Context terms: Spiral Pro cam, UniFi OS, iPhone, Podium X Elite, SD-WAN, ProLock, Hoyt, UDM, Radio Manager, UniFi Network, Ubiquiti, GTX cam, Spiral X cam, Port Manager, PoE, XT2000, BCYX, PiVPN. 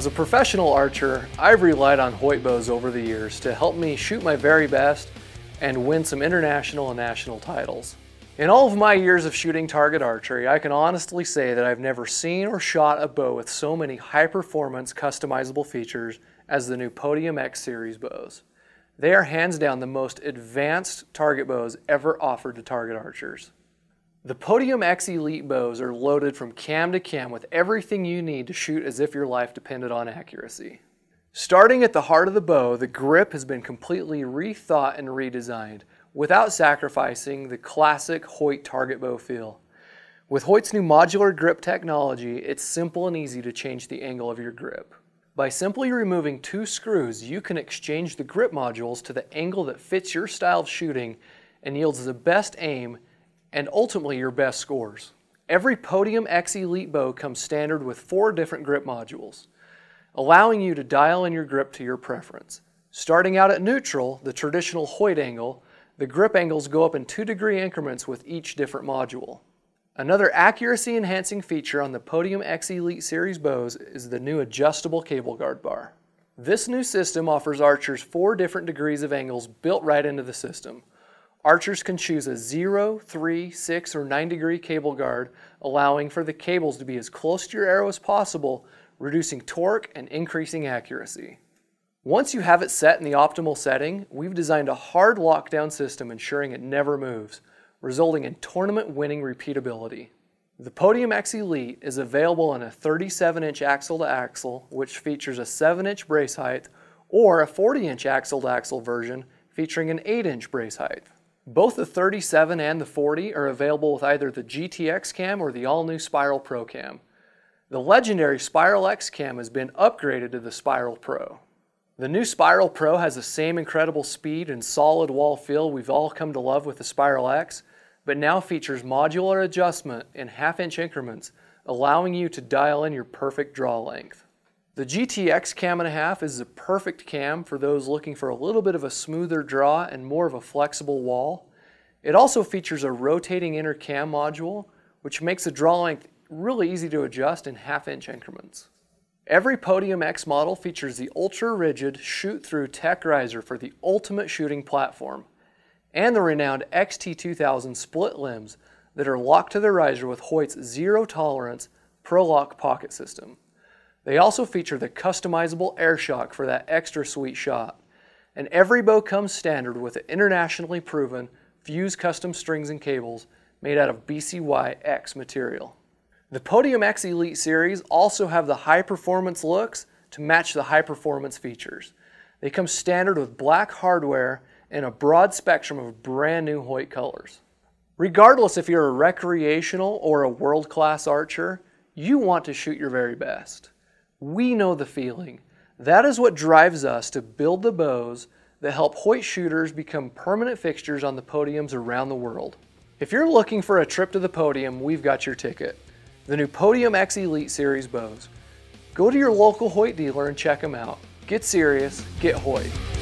As a professional archer, I've relied on Hoyt bows over the years to help me shoot my very best and win some international and national titles. In all of my years of shooting target archery, I can honestly say that I've never seen or shot a bow with so many high-performance customizable features as the new Podium X series bows. They are hands down the most advanced target bows ever offered to target archers. The Podium X Elite bows are loaded from cam to cam with everything you need to shoot as if your life depended on accuracy. Starting at the heart of the bow, the grip has been completely rethought and redesigned without sacrificing the classic Hoyt target bow feel. With Hoyt's new modular grip technology, it's simple and easy to change the angle of your grip. By simply removing two screws, you can exchange the grip modules to the angle that fits your style of shooting and yields the best aim and ultimately your best scores. Every Podium X Elite bow comes standard with 4 different grip modules, allowing you to dial in your grip to your preference. Starting out at neutral, the traditional Hoyt angle, the grip angles go up in 2-degree increments with each different module. Another accuracy enhancing feature on the Podium X Elite series bows is the new adjustable cable guard bar. This new system offers archers 4 different degrees of angles built right into the system. Archers can choose a 0, 3, 6, or 9-degree cable guard, allowing for the cables to be as close to your arrow as possible, reducing torque and increasing accuracy. Once you have it set in the optimal setting, we've designed a hard lockdown system ensuring it never moves, resulting in tournament-winning repeatability. The Podium X Elite is available in a 37-inch axle-to-axle, which features a 7-inch brace height, or a 40-inch axle-to-axle version featuring an 8-inch brace height. Both the 37 and the 40 are available with either the GTX cam or the all-new Spiral Pro cam. The legendary Spiral X cam has been upgraded to the Spiral Pro. The new Spiral Pro has the same incredible speed and solid wall feel we've all come to love with the Spiral X, but now features modular adjustment in 1/2-inch increments, allowing you to dial in your perfect draw length. The GTX cam and a half is the perfect cam for those looking for a little bit of a smoother draw and more of a flexible wall. It also features a rotating inner cam module, which makes the draw length really easy to adjust in 1/2-inch increments. Every Podium X model features the ultra-rigid shoot-through tech riser for the ultimate shooting platform, and the renowned XT2000 split limbs that are locked to the riser with Hoyt's zero-tolerance ProLock pocket system. They also feature the customizable air shock for that extra sweet shot. And every bow comes standard with the internationally proven Fuse custom strings and cables made out of BCYX material. The Podium X Elite series also have the high-performance looks to match the high-performance features. They come standard with black hardware and a broad spectrum of brand new Hoyt colors. Regardless if you're a recreational or a world-class archer, you want to shoot your very best. We know the feeling. That is what drives us to build the bows that help Hoyt shooters become permanent fixtures on the podiums around the world. If you're looking for a trip to the podium, we've got your ticket. The new Podium X Elite series bows. Go to your local Hoyt dealer and check them out. Get serious, get Hoyt.